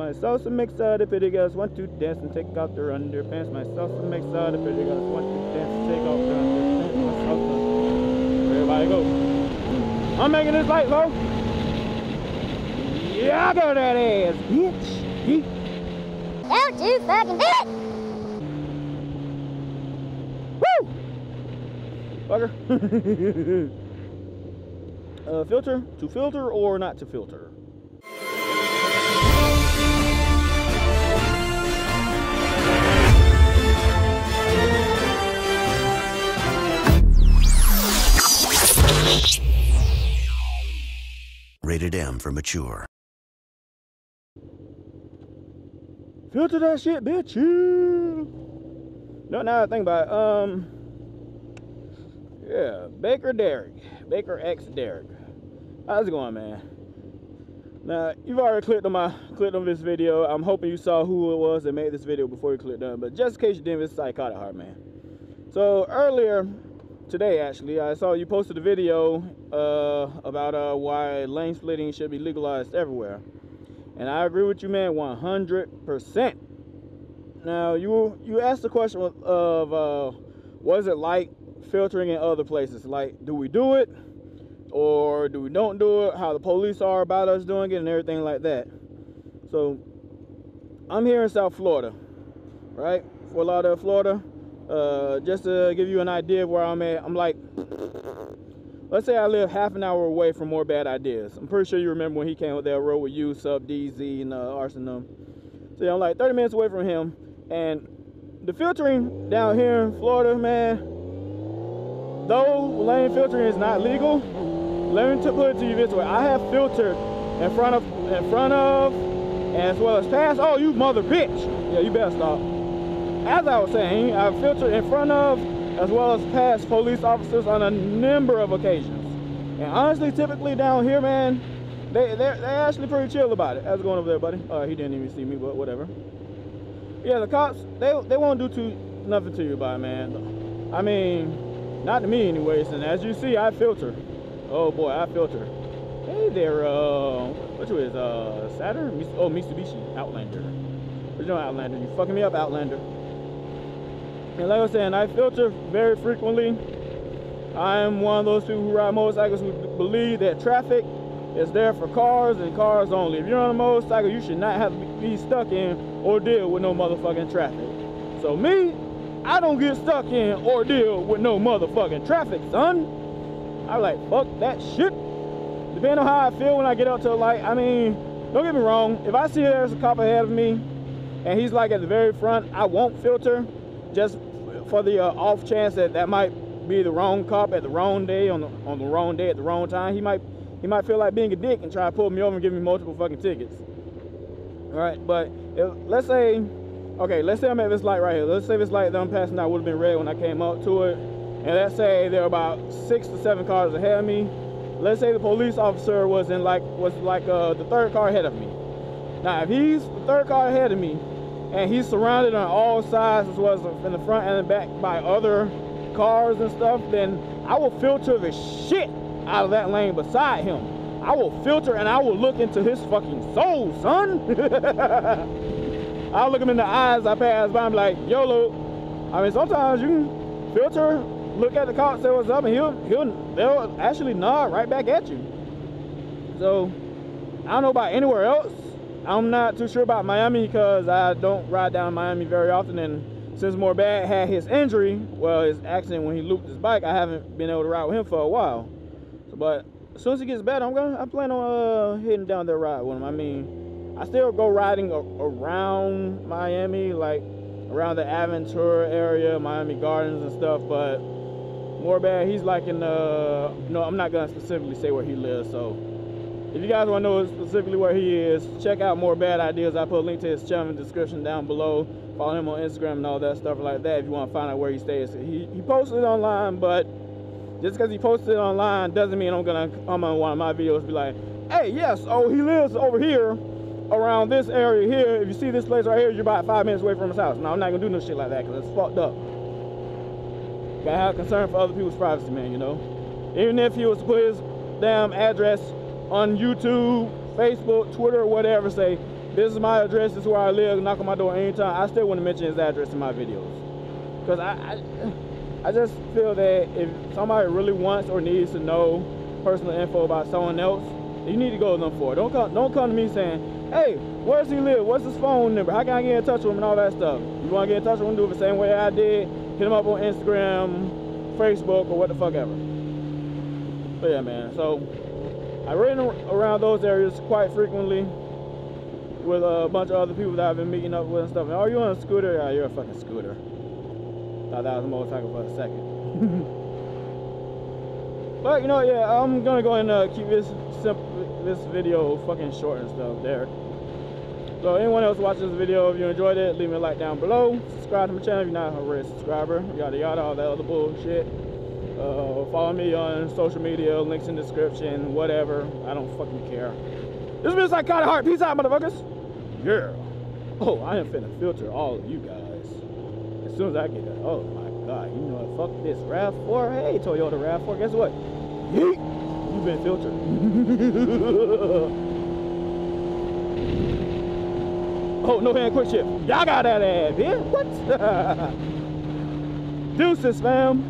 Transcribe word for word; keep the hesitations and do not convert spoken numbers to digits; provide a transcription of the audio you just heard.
my salsa mixada, pitigas, want to dance and take out their underpants. My salsa mixada, pitigas, want to dance and take out their underpants. My salsa. Everybody go. I'm making this light, bro. Yeah, go that ass, bitch. Yeet. Don't you fucking bitch. Woo! Fucker. Uh, filter? To filter or not to filter? Rated M for mature. Filter that shit, bitch. No, now I think about it. Um, yeah, BakerXDerek. BakerXDerek. How's it going, man? Now, you've already clicked on my clicked on this video. I'm hoping you saw who it was that made this video before you clicked on it. But just in case you didn't, it's Psychotic Heart, man. So earlier today, actually, I saw you posted a video uh, about uh, why lane splitting should be legalized everywhere, and I agree with you, man, one hundred percent. Now, you you asked the question of, of uh, what is it like filtering in other places? Like, do we do it? Or do we don't do it, how the police are about us doing it and everything like that. So I'm here in South Florida, right? Fort Lauderdale, Florida. Uh, just to give you an idea of where I'm at, I'm like, let's say I live half an hour away from More Bad Ideas. I'm pretty sure you remember when he came with that road with you, Sub, D Z, and uh, Arsenal. So yeah, I'm like thirty minutes away from him. And the filtering down here in Florida, man, though lane filtering is not legal, let me put it to you this way. I have filtered in front of, in front of, as well as past. Oh, you mother bitch. Yeah, you better stop. As I was saying, I've filtered in front of, as well as past police officers on a number of occasions. And honestly, typically down here, man, they, they're, they're actually pretty chill about it. How's it going over there, buddy? Uh, he didn't even see me, but whatever. Yeah, the cops, they, they won't do too, nothing to you about it, man. I mean, not to me anyways. And as you see, I filter. Oh boy, I filter. Hey there, uh, which was uh, Saturn? Oh, Mitsubishi Outlander. Where's your Outlander? You fucking me up, Outlander. And like I was saying, I filter very frequently. I am one of those people who ride motorcycles who believe that traffic is there for cars and cars only. If you're on a motorcycle, you should not have to be stuck in or deal with no motherfucking traffic. So me, I don't get stuck in or deal with no motherfucking traffic, son. I'm like, fuck that shit. Depending on how I feel when I get up to the light, I mean, don't get me wrong. If I see there's a cop ahead of me and he's like at the very front, I won't filter just for the uh, off chance that that might be the wrong cop at the wrong day, on the, on the wrong day at the wrong time. He might he might feel like being a dick and try to pull me over and give me multiple fucking tickets. All right, but if, let's say, okay, let's say I'm at this light right here. Let's say this light that I'm passing out would have been red when I came up to it. And let's say there are about six to seven cars ahead of me. Let's say the police officer was in like was like uh, the third car ahead of me. Now, if he's the third car ahead of me, and he's surrounded on all sides as well as in the front and the back by other cars and stuff, then I will filter the shit out of that lane beside him. I will filter and I will look into his fucking soul, son. I'll look him in the eyes. I pass by. I'm like, YOLO. I mean, sometimes you can filter. Look at the cops that was up, and he'll he'll they'll actually nod right back at you. So I don't know about anywhere else. I'm not too sure about Miami because I don't ride down Miami very often. And since More Bad had his injury, well, his accident when he looped his bike, I haven't been able to ride with him for a while. But as soon as he gets better, I'm gonna I plan on uh, hitting down there ride with him. I mean, I still go riding a, around Miami, like around the Aventura area, Miami Gardens and stuff, but More Bad, he's like in the, no, I'm not gonna specifically say where he lives, so if you guys wanna know specifically where he is, check out More Bad Ideas. I put a link to his channel in the description down below. Follow him on Instagram and all that stuff like that if you wanna find out where he stays. He, he posted it online, but just because he posted it online doesn't mean I'm gonna come on one of my videos and be like, hey, yes, oh, he lives over here, around this area here. If you see this place right here, you're about five minutes away from his house. No, I'm not gonna do no shit like that because it's fucked up. Gotta have concern for other people's privacy, man, you know? Even if he was to put his damn address on YouTube, Facebook, Twitter, or whatever, say, This is my address. This is where I live. Knock on my door anytime. I still wouldn't mention his address in my videos, because I, I, I just feel that if somebody really wants or needs to know personal info about someone else, you need to go to them for it. Don't come, don't come to me saying, hey, where does he live? What's his phone number? How can I get in touch with him and all that stuff? You want to get in touch with him, do it the same way I did. Hit him up on Instagram, Facebook, or what the fuck ever. But yeah, man. So I ran around those areas quite frequently with a bunch of other people that I've been meeting up with and stuff. And, oh, you on a scooter? Yeah, you're a fucking scooter. Thought that was a motorcycle for a second. But, you know, yeah, I'm going to go and uh, keep this simple, this video fucking short and stuff there. So anyone else watching this video, if you enjoyed it, leave me a like down below. Subscribe to my channel if you're not already a subscriber. Yada yada, all that other bullshit. Uh, follow me on social media, links in description, whatever. I don't fucking care. This has been Psychotic Heart. Peace out, motherfuckers. Yeah. Oh, I am finna filter all of you guys. As soon as I get that. Oh my god. You know what? Fuck this. RAV four. Hey, Toyota RAV four. Guess what? Yeet. You've been filtered. Oh, no hand quick shift. Y'all got that ass, bitch. What? Deuces, fam.